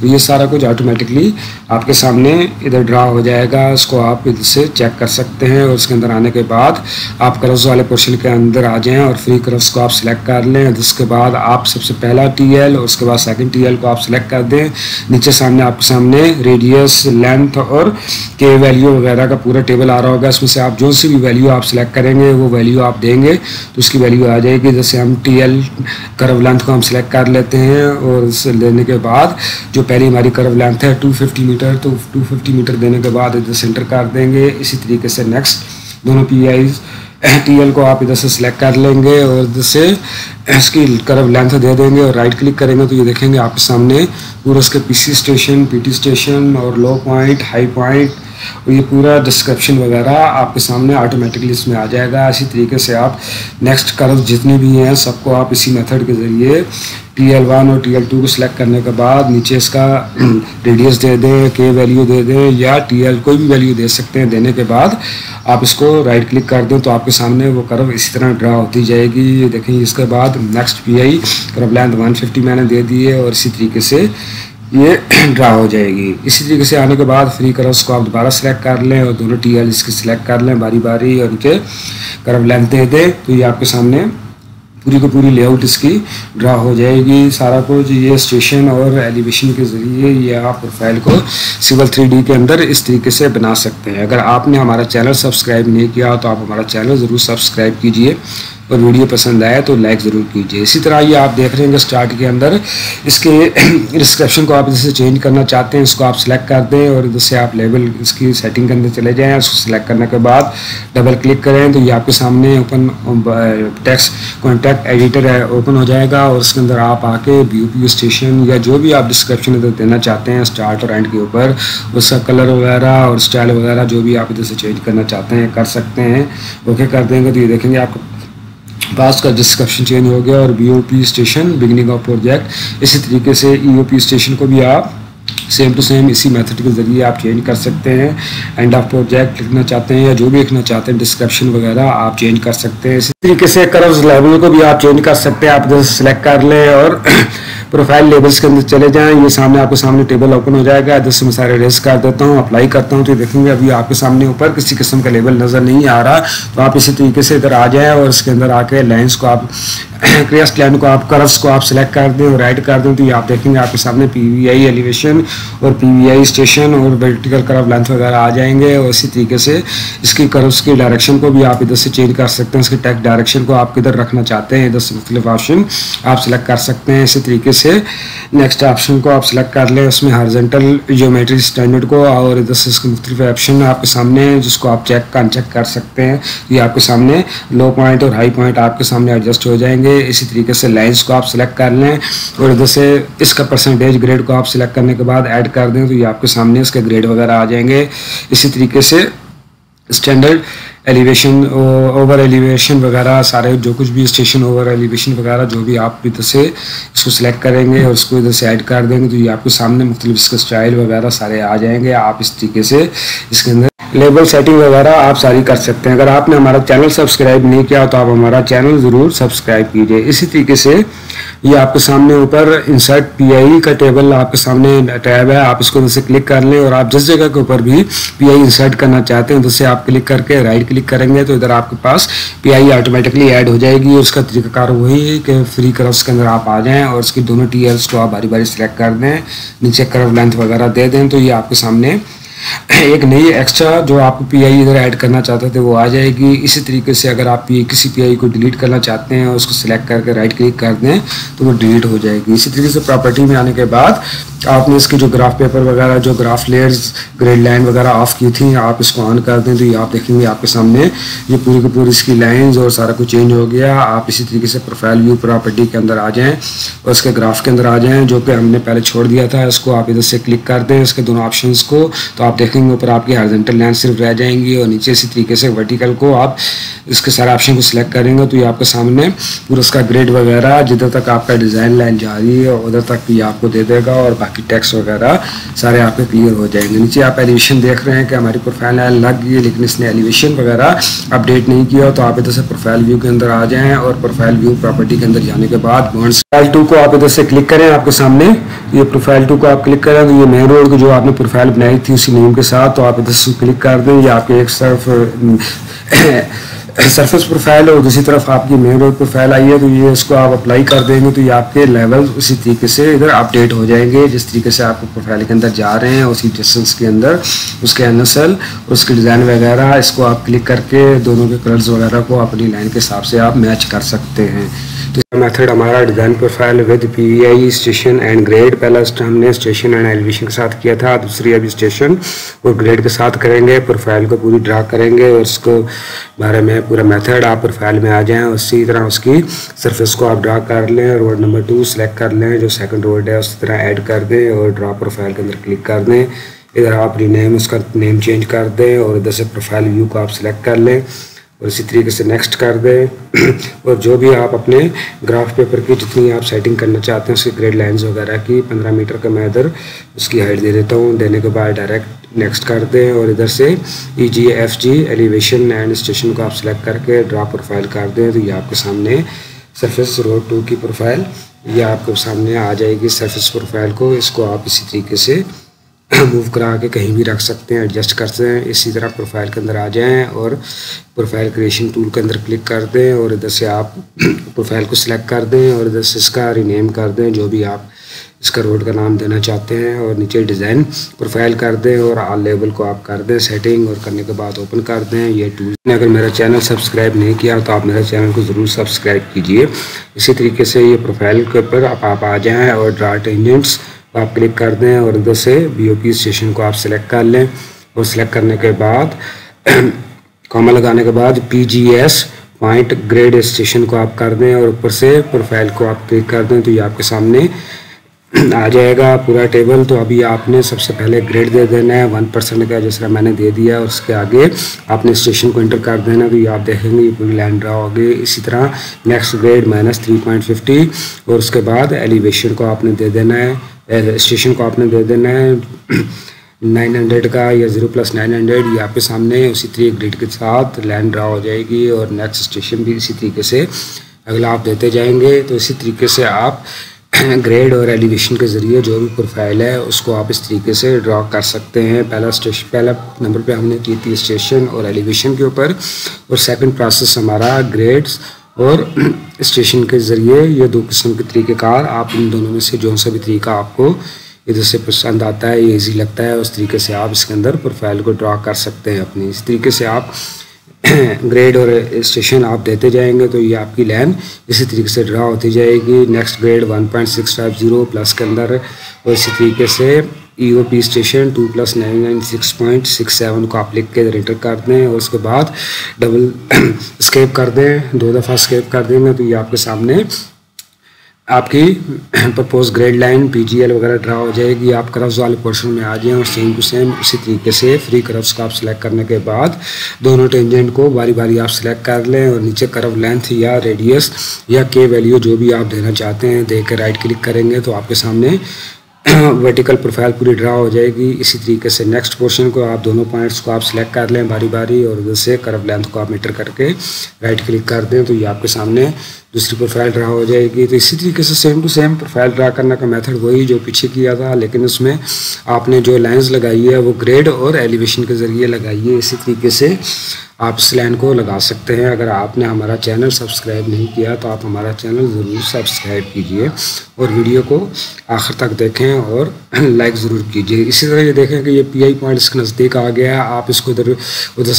तो ये सारा कुछ ऑटोमेटिकली आपके सामने इधर ड्रा हो जाएगा। इसको आप इधर से चेक कर सकते हैं और इसके अंदर आने के बाद आप कर्व्स वाले पोर्शन के अंदर आ जाएँ और फ्री कर्व्स को आप सिलेक्ट कर लें। उसके बाद आप सबसे पहला TL और उसके बाद सेकेंड TL को आप सिलेक्ट कर दें। नीचे सामने आपके सामने रेडियस लेंथ और K वैल्यू वगैरह का पूरा टेबल आ रहा होगा। इसमें से आप जो सी भी वैल्यू आप सिलेक्ट करेंगे वो वैल्यू आप देंगे तो उसकी वैल्यू आ जाएगी। जैसे हम TL कर्व लेंथ को हम सिलेक्ट कर लेते हैं और इसे लेने के बाद जो पहली हमारी कर्व लेंथ है 250 मीटर तो 250 मीटर देने के बाद इधर सेंटर कर देंगे। इसी तरीके से नेक्स्ट दोनों TL को आप इधर से सिलेक्ट कर लेंगे और इधर से इसकी कर्व लेंथ दे देंगे और राइट क्लिक करेंगे तो ये देखेंगे आपके सामने पूरा इसके PC स्टेशन PT स्टेशन और लो पॉइंट हाई पॉइंट और ये पूरा डिस्क्रिप्शन वगैरह आपके सामने ऑटोमेटिकली इसमें आ जाएगा। इसी तरीके से आप नेक्स्ट कर्व जितने भी हैं सबको आप इसी मेथड के ज़रिए TL 1 और TL 2 को सिलेक्ट करने के बाद नीचे इसका रेडियस दे दें, K वैल्यू दे दें या TL कोई भी वैल्यू दे सकते हैं। देने के बाद आप इसको राइट क्लिक कर दें तो आपके सामने वो कर्व इसी तरह ड्रा होती जाएगी। ये देखें इसके बाद नेक्स्ट PI कर्व लेंथ 150 मैंने दे दी है और इसी तरीके से ये ड्रा हो जाएगी। इसी तरीके से आने के बाद फ्री कर्व्स को आप दोबारा सेलेक्ट कर लें और दोनों टी एल इसकी सिलेक्ट कर लें बारी बारी और उनके कर्व लेंथ दे दें, तो ये आपके सामने पूरी को पूरी लेआउट इसकी ड्रा हो जाएगी। सारा कुछ ये स्टेशन और एलिवेशन के ज़रिए ये आप प्रोफाइल को सिविल 3D के अंदर इस तरीके से बना सकते हैं। अगर आपने हमारा चैनल सब्सक्राइब नहीं किया तो आप हमारा चैनल ज़रूर सब्सक्राइब कीजिए और वीडियो पसंद आए तो लाइक ज़रूर कीजिए। इसी तरह ये आप देख रहे हैं कि स्टार्ट के अंदर इसके डिस्क्रिप्शन को आप जैसे चेंज करना चाहते हैं इसको आप सिलेक्ट कर दें और जैसे आप लेवल इसकी सेटिंग के अंदर चले जाएं, उसको सिलेक्ट करने के बाद डबल क्लिक करें तो ये आपके सामने ओपन टेक्स्ट कॉन्टैक्ट एडिटर है ओपन हो जाएगा और उसके अंदर आप आके BOP स्टेशन या जो भी आप डिस्क्रिप्शन अंदर देना चाहते हैं स्टार्ट और एंड के ऊपर उसका कलर वगैरह और स्टाइल वगैरह जो भी आप जैसे चेंज करना चाहते हैं कर सकते हैं। ओके कर देंगे तो ये देखेंगे आपको पास का डिस्क्रिप्शन चेंज हो गया और BOP station beginning of project. इसी तरीके से EOP स्टेशन को भी आप सेम टू सेम इसी मेथड के ज़रिए आप चेंज कर सकते हैं। एंड ऑफ प्रोजेक्ट लिखना चाहते हैं या जो भी लिखना चाहते हैं डिस्क्रिप्शन वगैरह आप चेंज कर सकते हैं। इसी तरीके से कर्व्स लेवल को भी आप चेंज कर सकते हैं, आप जैसे सेलेक्ट कर लें और प्रोफाइल लेवल्स के अंदर चले जाएं, ये सामने आपके सामने टेबल ओपन हो जाएगा। जैसे मैं सारे रेस कर देता हूँ, अप्लाई करता हूँ तो देखेंगे अभी आपके सामने ऊपर किसी किस्म का लेवल नज़र नहीं आ रहा, तो आप इसी तरीके से इधर आ जाएं और इसके अंदर आके लाइन्स को आप क्रेस्ट लाइन को आप कर्व्स को आप सिलेक्ट कर दें और ऐड कर दें तो ये आप देखेंगे आपके सामने PVI एलिवेशन और PVI स्टेशन और वर्टिकल कर्व लेंथ वगैरह आ जाएंगे। और इसी तरीके से इसकी कर्व्स की डायरेक्शन को भी आप इधर से चेंज कर सकते हैं, इसके टैग डायरेक्शन को आप किधर रखना चाहते हैं इधर से मुख्तलिफ ऑप्शन आप सिलेक्ट कर सकते हैं। इसी तरीके से नेक्स्ट ऑप्शन को आप सिलेक्ट कर लें, उसमें हॉरिजॉन्टल जियोमेट्री स्टैंडर्ड को और इधर से इसके मुख्तलिफ ऑप्शन आपके सामने जिसको आप चेक अनचेक कर सकते हैं, ये आपके सामने लो पॉइंट और हाई पॉइंट आपके सामने एडजस्ट हो जाएंगे। इसी तरीके से लाइन्स को आप सिलेक्ट कर लें और इधर से इसका परसेंटेज ग्रेड को आप सिलेक्ट करने के बाद ऐड कर दें तो ये आपके सामने इसके ग्रेड वगैरह आ जाएंगे। इसी तरीके से स्टैंडर्ड एलिवेशन ओवर एलिवेशन वगैरह सारे जो कुछ भी स्टेशन ओवर एलिवेशन वगैरह जो भी आप इधर से इसको सिलेक्ट करेंगे और उसको इधर से ऐड कर देंगे तो ये आपके सामने मुख्तलिफ इसके स्टाइल वगैरह सारे आ जाएंगे। आप इस तरीके से इसके अंदर लेबल सेटिंग वगैरह आप सारी कर सकते हैं। अगर आपने हमारा चैनल सब्सक्राइब नहीं किया तो आप हमारा चैनल ज़रूर सब्सक्राइब कीजिए। इसी तरीके से ये आपके सामने ऊपर इंसर्ट PI का टेबल आपके सामने टैब है, आप इसको जैसे क्लिक कर लें और आप जिस जगह के ऊपर भी PI इंसर्ट करना चाहते हैं जैसे आप क्लिक करके राइट क्लिक करेंगे तो इधर आपके पास PI ऑटोमेटिकली ऐड हो जाएगी। उसका तरीकाकार वही है कि फ्री कर्व्स के अंदर आप आ जाएँ और उसकी दोनों टीयर्स को आप बारी बारी सेलेक्ट कर दें, नीचे कर्व लेंथ वगैरह दे दें तो ये आपके सामने एक नई एक्स्ट्रा जो आप PI इधर ऐड करना चाहते थे वो आ जाएगी। इसी तरीके से अगर आप किसी PI को डिलीट करना चाहते हैं और उसको सिलेक्ट करके राइट क्लिक कर दें तो वो डिलीट हो जाएगी। इसी तरीके से प्रॉपर्टी में आने के बाद आपने इसके जो ग्राफ पेपर वगैरह जो ग्राफ लेयर्स ग्रेड लाइन वगैरह ऑफ की थी आप इसको ऑन कर दें तो ये आप देखेंगे आपके सामने ये पूरी की पूरी इसकी लाइंस और सारा कुछ चेंज हो गया। आप इसी तरीके से प्रोफाइल व्यू प्रॉपर्टी के अंदर आ जाएं और इसके ग्राफ के अंदर आ जाएं जो कि हमने पहले छोड़ दिया था, इसको आप इधर से क्लिक कर दें इसके दोनों ऑप्शन को तो आप देखेंगे ऊपर आपकी हॉरिजॉन्टल लाइन सिर्फ रह जाएंगी और नीचे इसी तरीके से वर्टिकल को आप इसके सारे ऑप्शन को सिलेक्ट करेंगे तो ये आपके सामने पूरा उसका ग्रेड वगैरह जिधर तक आपका डिज़ाइन लाइन जा रही है उधर तक ये आपको दे देगा और बाकी टैक्स वगैरह सारे आपके क्लियर हो जाएंगे। नीचे आप एलिवेशन देख रहे हैं कि हमारी प्रोफाइल लाइन लग गई लेकिन इसने एलिवेशन वगैरह अपडेट नहीं किया तो आप इधर से प्रोफाइल व्यू के अंदर आ जाएं और प्रोफाइल व्यू प्रॉपर्टी के अंदर जाने के बाद प्रोफाइल 2 को आप इधर से क्लिक करें। आपके सामने ये प्रोफाइल 2 को आप क्लिक करें तो ये मेन रोड की जो आपने प्रोफाइल बनाई थी उसी नेम के साथ तो आप इधर से क्लिक कर दें, ये आपके एक तरफ सरफेस प्रोफाइल और दूसरी तरफ आपकी मेन रोड प्रोफाइल आई है तो ये इसको आप अप्लाई कर देंगे तो ये आपके लेवल उसी तरीके से इधर अपडेट हो जाएंगे जिस तरीके से आपको प्रोफाइल के अंदर जा रहे हैं उसी डिस्टेंस के अंदर उसके NSL उसके डिज़ाइन वगैरह इसको आप क्लिक करके दोनों के कलर्स वगैरह को अपनी लाइन के हिसाब से आप मैच कर सकते हैं। तो मेथड हमारा design profile with PVI station and grade पहला हमने स्टेशन एंड एलिवेशन के साथ किया था, दूसरी अभी स्टेशन और ग्रेड के साथ करेंगे। प्रोफाइल को पूरी ड्रा करेंगे और उसको बारे में पूरा मेथड आप प्रोफाइल में आ जाएं और उसी तरह उसकी सरफेस को आप ड्रा कर लें, रोड नंबर 2 सेलेक्ट कर लें जो सेकंड रोड है उसी तरह ऐड कर दें और ड्रा प्रोफाइल के अंदर क्लिक कर दें। इधर आप रीनेम उसका नेम चेंज कर दें और इधर से प्रोफाइल व्यू को आप सिलेक्ट कर लें और इसी तरीके से नेक्स्ट कर दें और जो भी आप अपने ग्राफ पेपर की जितनी आप सेटिंग करना चाहते हैं उसकी ग्रेड लाइंस वगैरह की 15 मीटर का मैं इधर उसकी हाइट दे देता हूँ, देने के बाद डायरेक्ट नेक्स्ट कर दें और इधर से EG FG elevation and station को आप सिलेक्ट करके ड्रा प्रोफाइल कर दें तो ये आपके सामने सरफेस रोड 2 की प्रोफाइल ये आपके सामने आ जाएगी सरफेस प्रोफाइल को। इसको आप इसी तरीके से मूव करा के कहीं भी रख सकते हैं, एडजस्ट कर सकते हैं। इसी तरह प्रोफाइल के अंदर आ जाएं और प्रोफाइल क्रिएशन टूल के अंदर क्लिक कर दें और इधर से आप प्रोफाइल को सिलेक्ट कर दें और इधर से इसका रीनेम कर दें जो भी आप इसका रोड का नाम देना चाहते हैं और नीचे डिज़ाइन प्रोफाइल कर दें और आल लेवल को आप कर दें सेटिंग और करने के बाद ओपन कर दें ये टूल। अगर मेरा चैनल सब्सक्राइब नहीं किया तो आप मेरे चैनल को ज़रूर सब्सक्राइब कीजिए। इसी तरीके से ये प्रोफाइल के ऊपर आप आ जाएँ और ड्रा टेंजेंट्स आप क्लिक कर दें और इधर से बीओपी स्टेशन को आप सिलेक्ट कर लें और सिलेक्ट करने के बाद कॉमा लगाने के बाद पीजीएस पॉइंट ग्रेड स्टेशन को आप कर दें और ऊपर से प्रोफाइल को आप क्लिक कर दें तो ये आपके सामने आ जाएगा पूरा टेबल। तो अभी आपने सबसे पहले ग्रेड दे देना है 1% का, जिस तरह मैंने दे दिया, और उसके आगे आपने स्टेशन को इंटर कर देना। तो ये आप देखेंगे ये पूरी लाइन ड्रा होगी। इसी तरह नेक्स्ट ग्रेड -3.50 और उसके बाद एलिवेशन को आपने दे देना है, स्टेशन को आपने दे देना है 900 का या 0+900। ये आपके सामने उसी तरीके ग्रेड के साथ लाइन ड्रा हो जाएगी और नेक्स्ट स्टेशन भी इसी तरीके से अगला आप देते जाएंगे। तो इसी तरीके से आप ग्रेड और एलिवेशन के ज़रिए जो भी प्रोफाइल है उसको आप इस तरीके से ड्रा कर सकते हैं। पहला नंबर पे हमने की थी स्टेशन और एलिवेशन के ऊपर और सेकंड प्रोसेस हमारा ग्रेड्स और स्टेशन के ज़रिए। ये दो किस्म के तरीक़ेकार, आप इन दोनों में से जो सा भी तरीका आपको इधर से पसंद आता है, ये ईजी लगता है, उस तरीके से आप इसके अंदर प्रोफाइल को ड्रा कर सकते हैं अपनी। इस तरीके से आप ग्रेड और स्टेशन आप देते जाएंगे तो ये आपकी लाइन इसी तरीके से ड्रा होती जाएगी। नेक्स्ट ग्रेड 1.650 प्लस के अंदर और इसी तरीके से ईओपी स्टेशन 2+996.67 को आप लिख के इंटर कर दें और उसके बाद डबल स्केप कर दें, 2 दफ़ा स्केप कर देंगे तो ये आपके सामने आपकी प्रपोज ग्रेड लाइन पीजीएल वगैरह ड्रा हो जाएगी। आप कर्व्स वाले पोर्शन में आ जाएँ और सेम टू सेम इसी तरीके से फ्री कर्व्स का आप सिलेक्ट करने के बाद दोनों टेंजेंट को बारी बारी आप सिलेक्ट कर लें और नीचे कर्व लेंथ या रेडियस या के वैल्यू जो भी आप देना चाहते हैं दे के राइट क्लिक करेंगे तो आपके सामने वर्टिकल प्रोफाइल पूरी ड्रा हो जाएगी। इसी तरीके से नेक्स्ट पोर्शन को आप दोनों पॉइंट्स को आप सिलेक्ट कर लें बारी बारी और उधर से कर्व लेंथ को आप मीटर करके राइट क्लिक कर दें तो ये आपके सामने दूसरी प्रोफाइल ड्रा हो जाएगी। तो इसी तरीके से same to same profile draw करने का मेथड वही जो पीछे किया था, लेकिन उसमें आपने जो लाइंस लगाई है वो ग्रेड और एलिवेशन के ज़रिए लगाई है। इसी तरीके से आप इस लाइन को लगा सकते हैं। अगर आपने हमारा चैनल सब्सक्राइब नहीं किया तो आप हमारा चैनल ज़रूर सब्सक्राइब कीजिए और वीडियो को आखिर तक देखें और लाइक ज़रूर कीजिए। इसी तरह ये देखें कि ये पीआई पॉइंट इसके नज़दीक आ गया है। आप इसको उधर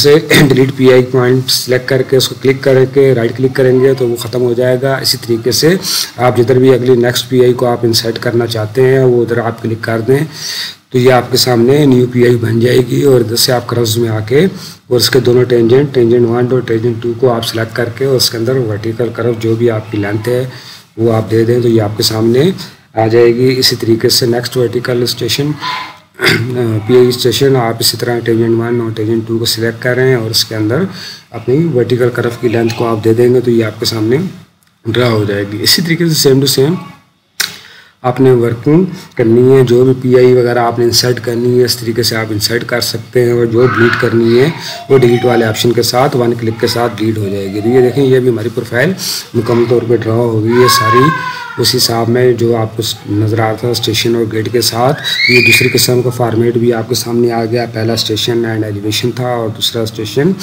से डिलीट पीआई पॉइंट सेलेक्ट करके उसको क्लिक करके राइट क्लिक करेंगे तो वो ख़त्म हो जाएगा। इसी तरीके से आप जिधर भी अगली नेक्स्ट पीआई को आप इंसर्ट करना चाहते हैं वो उधर आप क्लिक कर दें तो ये आपके सामने न्यू पीआई बन जाएगी और इधर से आप क्रॉस में आके और उसके दोनों टेंजेंट 1 और टेंजेंट 2 को आप सिलेक्ट करके और उसके अंदर वर्टिकल कर्व जो भी आपकी लेंथ है वो आप दे दें तो ये आपके सामने आ जाएगी। इसी तरीके से next vertical station PI station आप इसी तरह टेंजेंट 1 और टेंजेंट 2 को सिलेक्ट करें और उसके अंदर अपनी वर्टिकल कर्व की लेंथ को आप दे देंगे तो ये आपके सामने ड्रा हो जाएगी। इसी तरीके से सेम टू सेम आपने वर्किंग करनी है, जो भी पीआई वगैरह आपने इंसर्ट करनी है इस तरीके से आप इंसर्ट कर सकते हैं और जो डिलीट करनी है वो डिलीट वाले ऑप्शन के साथ 1 क्लिक के साथ डिलीट हो जाएगी। तो ये देखें ये भी हमारी प्रोफाइल मुकम्मल तौर पे ड्रा हो गई है सारी उसी हिसाब में जो आपको नज़र आ रहा था स्टेशन और ग्रेड के साथ। ये दूसरी किस्म का फार्मेट भी आपके सामने आ गया, पहला स्टेशन एंड एलिवेशन था और दूसरा स्टेशन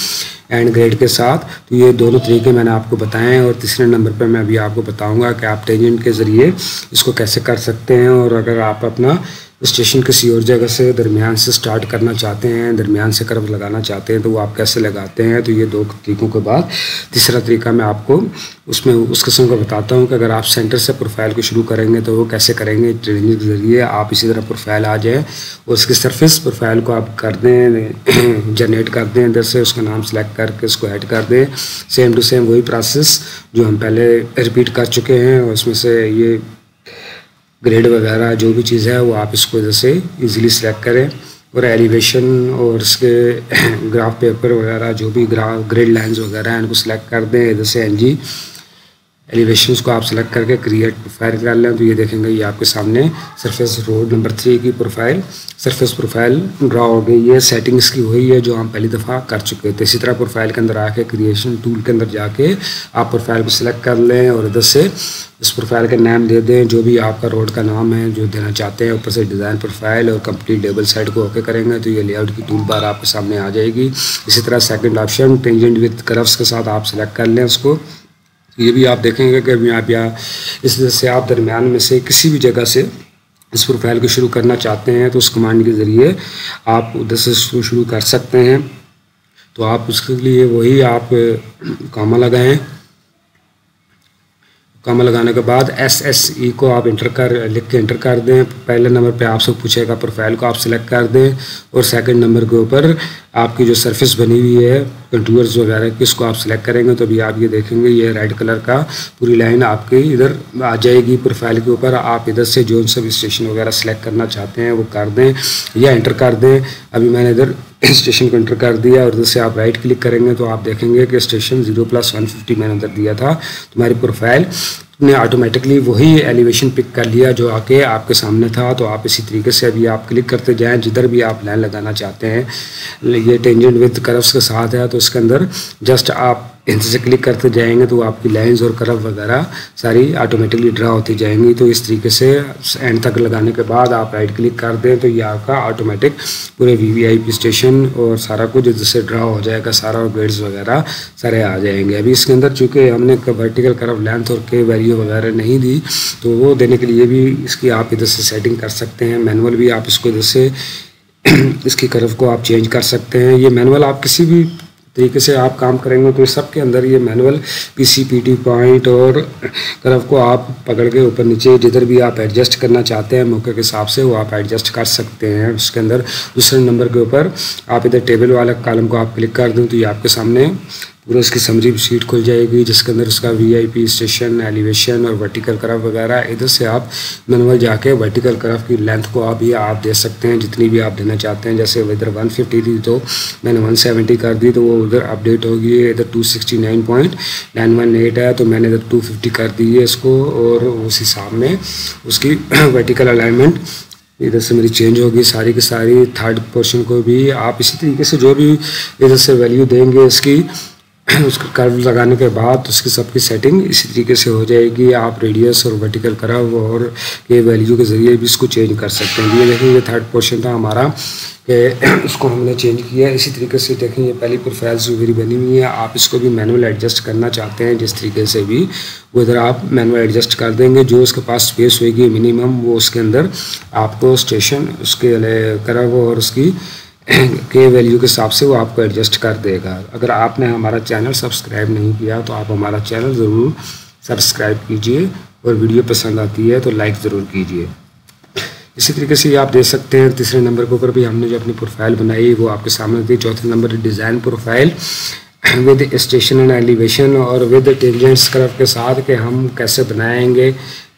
एंड ग्रेड के साथ। तो ये दोनों तरीके मैंने आपको बताए हैं और तीसरे नंबर पर मैं अभी आपको बताऊंगा कि आप टेंजेंट के ज़रिए इसको कैसे कर सकते हैं। और अगर आप अपना स्टेशन किसी और जगह से दरमियान से स्टार्ट करना चाहते हैं, दरमियान से कर्व लगाना चाहते हैं तो वो आप कैसे लगाते हैं, तो ये 2 तरीकों के बाद तीसरा तरीका मैं आपको उसमें उस किस्म का बताता हूँ कि अगर आप सेंटर से प्रोफाइल को शुरू करेंगे तो वो कैसे करेंगे टेंजेंट के ज़रिए। आप इसी तरह प्रोफाइल आ जाए और उसकी सरफेस प्रोफाइल को आप कर दें, जनरेट कर दें, इधर से उसका नाम सेलेक्ट करके उसको ऐड कर दें। सेम टू सेम वही प्रोसेस जो हम पहले रिपीट कर चुके हैं और उसमें से ये ग्रेड वगैरह जो भी चीज़ है वो आप इसको इधर से ईज़िली सेलेक्ट करें और एलिवेशन और इसके ग्राफ पेपर वगैरह जो भी ग्रेड लाइंस वगैरह हैं इनको सेलेक्ट कर दें, इधर से एनजी एलिवेशंस को आप सेलेक्ट करके क्रिएट प्रोफाइल कर लें तो ये देखेंगे ये आपके सामने सरफेस रोड नंबर 3 की प्रोफाइल सरफेस प्रोफाइल ड्रा हो गई है। सेटिंग्स की वही है जो हम पहली दफ़ा कर चुके थे। इसी तरह प्रोफाइल के अंदर आके क्रिएशन टूल के अंदर जाके आप प्रोफाइल को सिलेक्ट कर लें और इधर से इस प्रोफाइल का नाम दे दें जो भी आपका रोड का नाम है जो देना चाहते हैं। ऊपर से डिज़ाइन प्रोफाइल और कंप्लीट टेबल साइड को ओके करेंगे तो ये लेआउट की टूल बार आपके सामने आ जाएगी। इसी तरह second option tangent with curves के साथ आप सेलेक्ट कर लें उसको, ये भी आप देखेंगे कि आप यहाँ इस तरह से आप दरमियान में से किसी भी जगह से इस प्रोफाइल को शुरू करना चाहते हैं तो उस कमांड के ज़रिए आप उधर से शुरू कर सकते हैं। तो आप उसके लिए वही आप कामा लगाएं, कामा लगाने के बाद SSE को आप लिख के इंटर कर दें। पहले नंबर पे आपसे पूछेगा प्रोफाइल को आप सिलेक्ट कर दें और सेकंड नंबर के ऊपर आपकी जो सरफेस बनी हुई है कंटूर्स वगैरह किसको आप सिलेक्ट करेंगे तो भी आप ये देखेंगे ये रेड कलर का पूरी लाइन आपकी इधर आ जाएगी प्रोफाइल के ऊपर। आप इधर से जो सब स्टेशन वगैरह सिलेक्ट करना चाहते हैं वो कर दें या एंटर कर दें। अभी मैंने इधर स्टेशन को एंटर कर दिया और इधर से आप राइट क्लिक करेंगे तो आप देखेंगे कि स्टेशन 0+150 मैंने अंदर दिया था। तुम्हारी प्रोफाइल ने ऑटोमेटिकली वही एलिवेशन पिक कर लिया जो आके आपके सामने था। तो आप इसी तरीके से अभी आप क्लिक करते जाएं जिधर भी आप लाइन लगाना चाहते हैं। ये टेंजेंट विद कर्व्स के साथ है तो इसके अंदर जस्ट आप इनसे से क्लिक करते जाएंगे तो आपकी लाइंस और कर्व वगैरह सारी ऑटोमेटिकली ड्रा होती जाएंगी। तो इस तरीके से एंड तक लगाने के बाद आप राइट क्लिक कर दें तो ये आपका ऑटोमेटिक पूरे PVI स्टेशन और सारा कुछ जिससे ड्रा हो जाएगा सारा और ग्रेड्स वगैरह सारे आ जाएंगे। अभी इसके अंदर चूँकि हमने वर्टिकल कर्व लेंथ और के वैल्यू वगैरह नहीं दी तो वो देने के लिए भी इसकी आप इधर से सेटिंग कर सकते हैं। मैनुअल भी आप इसको इधर से इसकी कर्व को आप चेंज कर सकते हैं। ये मैनुअल आप किसी भी तरीके से आप काम करेंगे तो सब के अंदर ये मैनुअल PCPT पॉइंट और कर्व को आप पकड़ के ऊपर नीचे जिधर भी आप एडजस्ट करना चाहते हैं मौके के हिसाब से वो आप एडजस्ट कर सकते हैं। उसके अंदर दूसरे नंबर के ऊपर आप इधर टेबल वाला कॉलम को आप क्लिक कर दें तो ये आपके सामने पूरा उसकी समरी शीट खुल जाएगी जिसके अंदर उसका VIP स्टेशन एलिवेशन और वर्टिकल कर्व वगैरह। इधर से आप मैनुअल जाके वर्टिकल कर्व की लेंथ को आप ये आप दे सकते हैं जितनी भी आप देना चाहते हैं। जैसे इधर 150 थी तो मैंने 170 कर दी तो वो उधर अपडेट होगी। इधर 269.918 है तो मैंने इधर 250 कर दी है इसको और उस हिसाब में उसकी वर्टिकल अलाइनमेंट इधर से मेरी चेंज होगी सारी की सारी। थर्ड पोर्शन को भी आप इसी तरीके से जो भी इधर से वैल्यू देंगे इसकी उसका कर्व लगाने के बाद उसकी सबकी सेटिंग इसी तरीके से हो जाएगी। आप रेडियस और वर्टिकल कर्व और ये वैल्यू के ज़रिए भी इसको चेंज कर सकते हैं। ये देखिए ये थर्ड पोर्शन था हमारा कि उसको हमने चेंज किया। इसी तरीके से देखें ये पहली प्रोफाइल्स वगैरह बनी हुई है। आप इसको भी मैनुअल एडजस्ट करना चाहते हैं जिस तरीके से भी वो इधर आप मैनुअल एडजस्ट कर देंगे। जो उसके पास स्पेस होगी मिनिमम वो उसके अंदर आपको स्टेशन उसके कर्व और उसकी के वैल्यू के हिसाब से वो आपको एडजस्ट कर देगा। अगर आपने हमारा चैनल सब्सक्राइब नहीं किया तो आप हमारा चैनल ज़रूर सब्सक्राइब कीजिए और वीडियो पसंद आती है तो लाइक ज़रूर कीजिए। इसी तरीके से आप देख सकते हैं तीसरे नंबर के ऊपर भी हमने जो अपनी प्रोफाइल बनाई वो आपके सामने थी। चौथे number design profile with station and elevation और विद टेंजेंट्स कर्व के साथ कि हम कैसे बनाएंगे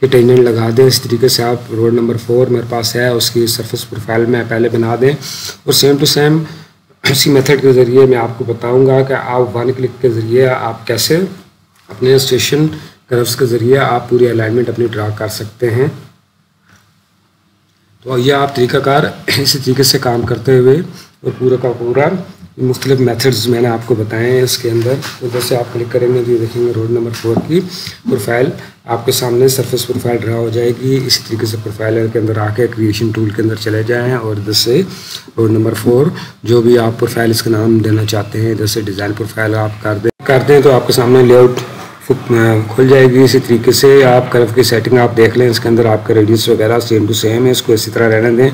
कि टेंजेंट लगा दें। इस तरीके से आप रोड नंबर 4 मेरे पास है उसकी सरफेस प्रोफाइल में पहले बना दें और सेम टू सेम उसी मेथड के ज़रिए मैं आपको बताऊंगा कि आप वन क्लिक के ज़रिए आप कैसे अपने स्टेशन कर्व्स के ज़रिए आप पूरी अलाइनमेंट अपनी ड्रा कर सकते हैं। तो यह आप तरीक़ाकार इसी तरीके से काम करते हुए और पूरा का पूरा मुख्तलिफ मेथड्स मैंने आपको बताए हैं इसके अंदर। उधर से आप क्लिक करेंगे तो ये देखेंगे रोड नंबर 4 की प्रोफाइल आपके सामने सरफेस प्रोफाइल ड्रा हो जाएगी। इसी तरीके से प्रोफाइलर के अंदर आके क्रिएशन टूल के अंदर चले जाएं और इधर से रोड नंबर 4 जो भी आप प्रोफाइल इसका नाम देना चाहते हैं इधर से डिज़ाइन प्रोफाइल आप कर दें तो आपके सामने लेआउट खुल जाएगी। इसी तरीके से आप कर्व की सेटिंग आप देख लें इसके अंदर आपका रेडियस वगैरह सेम टू सेम है इसको इसी तरह रहने दें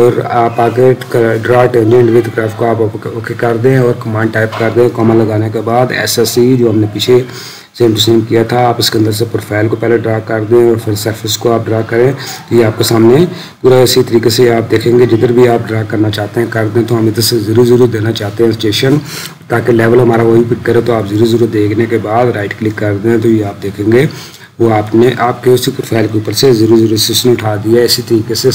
और आप आगे ड्रा टेंजेंट विद कर्व को आप ओके कर दें और कमांड टाइप कर दें। कॉमा लगाने के बाद SSE जो हमने पीछे सेम टू सेम किया था आप इसके अंदर से प्रोफाइल को पहले ड्रा कर दें और फिर सरफेस को आप ड्रा करें तो ये आपके सामने पूरा इसी तरीके से आप देखेंगे। जिधर भी आप ड्रा करना चाहते हैं कर दें। तो हम इधर से 0-0 देना चाहते हैं स्टेशन ताकि लेवल हमारा वही पिक करे तो आप 0-0 देखने के बाद राइट क्लिक कर दें तो ये आप देखेंगे वो आपने आपके उसी प्रोफाइल के ऊपर से 0-0 स्टेशन उठा दिया। इसी तरीके से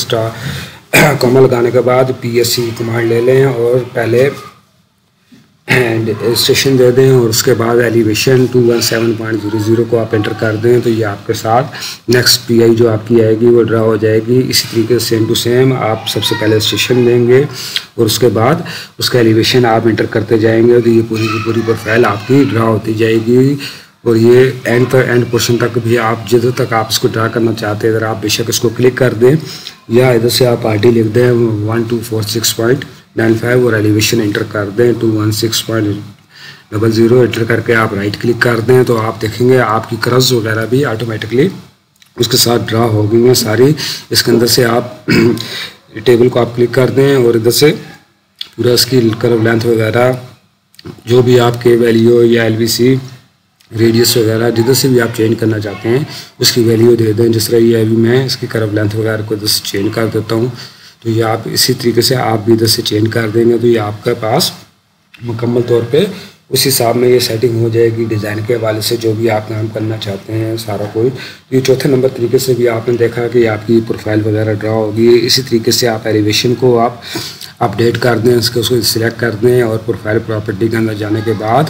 कॉमा लगाने के बाद PSC कमांड ले लें और पहले एंड स्टेशन दे दें और उसके बाद एलिवेशन 217.00 को आप एंटर कर दें तो ये आपके साथ नेक्स्ट पीआई जो आपकी आएगी वो ड्रा हो जाएगी। इसी तरीके से सेम टू सेम आप सबसे पहले स्टेशन देंगे और उसके बाद उसका एलिवेशन आप एंटर करते जाएंगे तो ये पूरी की पूरी प्रोफाइल आपकी ड्रा होती जाएगी। और ये एंड तक एंड पोर्शन तक भी आप जिधर तक आप इसको ड्रा करना चाहते हैं इधर आप बेशक इसको क्लिक कर दें या इधर से आप आर डी लिख दें 1246.95 और एलिवेशन एंटर कर दें 216.00 एंटर करके आप राइट क्लिक कर दें तो आप देखेंगे आपकी क्रॉस वगैरह भी ऑटोमेटिकली उसके साथ ड्रा हो गई हैं सारी। इसके अंदर से आप टेबल को आप क्लिक कर दें और इधर से पूरा इसकी कर्व लेंथ वगैरह जो भी आपके वैल्यू या एलवीसी रेडियस वगैरह जिधर से भी आप चेंज करना चाहते हैं उसकी वैल्यू दे दें। जिस तरह ये अभी मैं इसकी कर्व लेंथ वगैरह को इधर से चेंज कर देता हूँ तो ये आप इसी तरीके से आप भी इधर से चेंज कर देंगे तो ये आपके पास मुकम्मल तौर पे उस हिसाब में ये सेटिंग हो जाएगी डिज़ाइन के हवाले से जो भी आप काम करना चाहते हैं सारा कोई। तो ये चौथे नंबर तरीके से भी आपने देखा कि आपकी प्रोफाइल वगैरह ड्रा होगी। इसी तरीके से आप एलिवेशन को आप अपडेट कर दें उसको सिलेक्ट कर दें और प्रोफाइल प्रॉपर्टी के अंदर जाने के बाद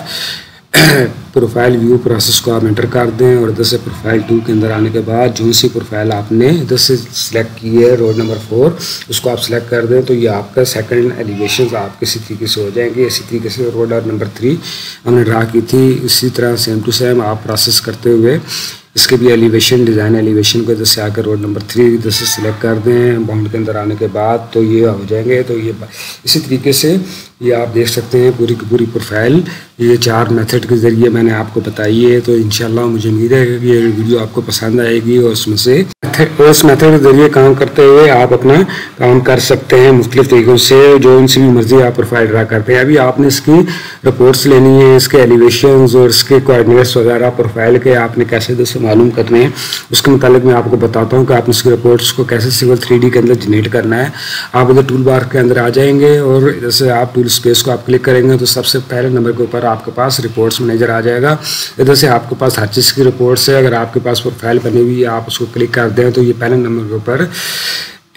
प्रोफाइल व्यू प्रोसेस को आप एंटर कर दें और इधर से प्रोफाइल 2 के अंदर आने के बाद जो सी प्रोफाइल आपने इधर से सिलेक्ट की है रोड नंबर 4 उसको आप सिलेक्ट कर दें तो ये आपका सेकंड एलिवेशन आपके इसी तरीके से हो जाएंगे। इसी तरीके से रोड नंबर 3 हमने ड्रा की थी इसी तरह सेम टू सेम आप प्रोसेस करते हुए इसके भी एलिवेशन डिज़ाइन एलिवेशन को इधर से आकर रोड नंबर 3 इधर से सिलेक्ट कर दें बाउंड के अंदर आने के बाद तो ये हो जाएंगे। तो ये इसी तरीके से ये आप देख सकते हैं पूरी की पूरी प्रोफाइल ये 4 मेथड के ज़रिए मैंने आपको बताई है। तो इंशाल्लाह मुझे उम्मीद है कि ये वीडियो आपको पसंद आएगी और उसमें से उस मेथड के ज़रिए काम करते हुए आप अपना काम कर सकते हैं मुख्तलिफ तरीक़ों से जो उनसे भी मर्जी आप प्रोफाइल ड्रा करते हैं। अभी आपने इसकी रिपोर्ट्स लेनी है इसके एलिवेशन और इसके कोऑर्डिनेट्स वगैरह प्रोफाइल के आपने कैसे इधर से मालूम करने हैं उसके मुताबिक मैं आपको बताता हूँ कि आपने इसकी रिपोर्ट्स को कैसे सिविल 3D के अंदर जनरेट करना है। आप इधर टूल बार के अंदर आ जाएंगे और इधर से आप टूल स्पेस को आप क्लिक करेंगे तो सबसे पहले नंबर के ऊपर आपके पास रिपोर्ट्स मैनेजर आ जाएगा। इधर से आपके पास हर चीज़ की रिपोर्ट्स है। अगर आपके पास प्रोफाइल बनी हुई है आप उसको क्लिक कर दें तो ये पहले नंबर के ऊपर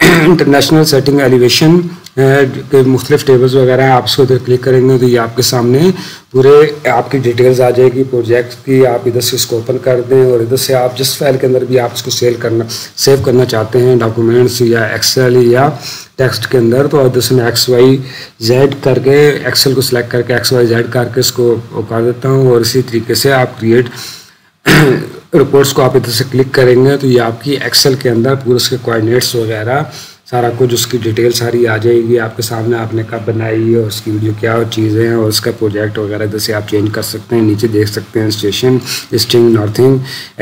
इंटरनेशनल सेटिंग एलिवेशन के मुख्तलिफ टेबल्स वगैरह आप इसको इधर क्लिक करेंगे तो ये आपके सामने पूरे आपकी डिटेल्स आ जाएगी प्रोजेक्ट की। आप इधर से इसको ओपन कर दें और इधर से आप जिस फाइल के अंदर भी आप इसको सेव करना चाहते हैं डॉक्यूमेंट्स या एक्सेल या टेक्स्ट के अंदर तो इधर से मैं XYZ करके एक्सेल को सिलेक्ट करके XYZ करके इसको उतार देता हूँ और इसी तरीके से आप क्रिएट रिपोर्ट्स को आप इधर से क्लिक करेंगे तो ये आपकी एक्सेल के अंदर पूरे उसके कोऑर्डिनेट्स वगैरह सारा कुछ उसकी डिटेल सारी आ जाएगी आपके सामने आपने कब बनाई और उसकी वीडियो क्या और चीज़ें हैं और उसका प्रोजेक्ट वगैरह इधर से आप चेंज कर सकते हैं। नीचे देख सकते हैं स्टेशन लिस्टिंग नॉर्थिंग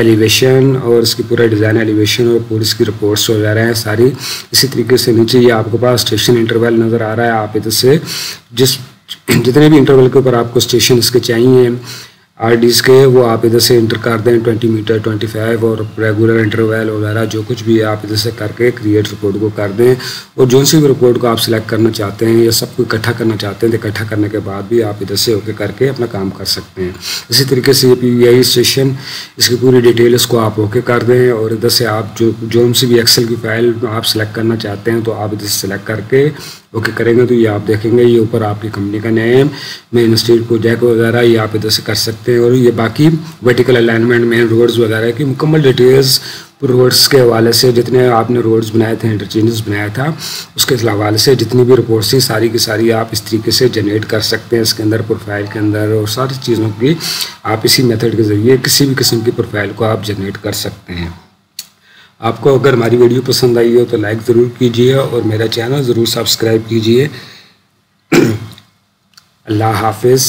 एलिवेशन और इसकी पूरा डिज़ाइन एलिवेशन और पूरी इसकी रिपोर्ट्स वगैरह हैं सारी। इसी तरीके से नीचे ये आपके पास स्टेशन इंटरवल नज़र आ रहा है। आप इधर से जितने भी इंटरवल के ऊपर आपको स्टेशन इसके चाहिए RDs के वो आप इधर से इंटर कर दें 20 मीटर 25 और रेगुलर इंटरवल वगैरह जो कुछ भी है आप इधर से करके क्रिएट रिपोर्ट को कर दें और जो सी भी रिपोर्ट को आप सिलेक्ट करना चाहते हैं या सबको इकट्ठा करना चाहते हैं तो इकट्ठा करने के बाद भी आप इधर से होके करके अपना काम कर सकते हैं। इसी तरीके से ये PVI स्टेशन इसकी पूरी डिटेल इसको आप होके कर दें और इधर से आप जो सी भी एक्सेल की फाइल आप सिलेक्ट करना चाहते हैं तो आप इधर से सिलेक्ट करके ओके करेंगे तो ये आप देखेंगे ये ऊपर आपकी कंपनी का नेम मेन स्ट्रीट प्रोजेक्ट वगैरह ये आप इधर से कर सकते हैं और ये बाकी वर्टिकल अलाइनमेंट मेन रोड्स वगैरह की मुकम्मल डिटेल्स रोड्स के हवाले से जितने आपने रोड्स बनाए थे इंटरचेंजेस बनाया था उसके हवाले से जितनी भी रिपोर्ट्स थी सारी की सारी आप इस तरीके से जनरेट कर सकते हैं इसके अंदर प्रोफाइल के अंदर और सारी चीज़ों की आप इसी मेथड के ज़रिए किसी भी किस्म की प्रोफाइल को आप जनरेट कर सकते हैं। आपको अगर हमारी वीडियो पसंद आई हो तो लाइक ज़रूर कीजिए और मेरा चैनल ज़रूर सब्सक्राइब कीजिए। अल्लाह हाफिज़।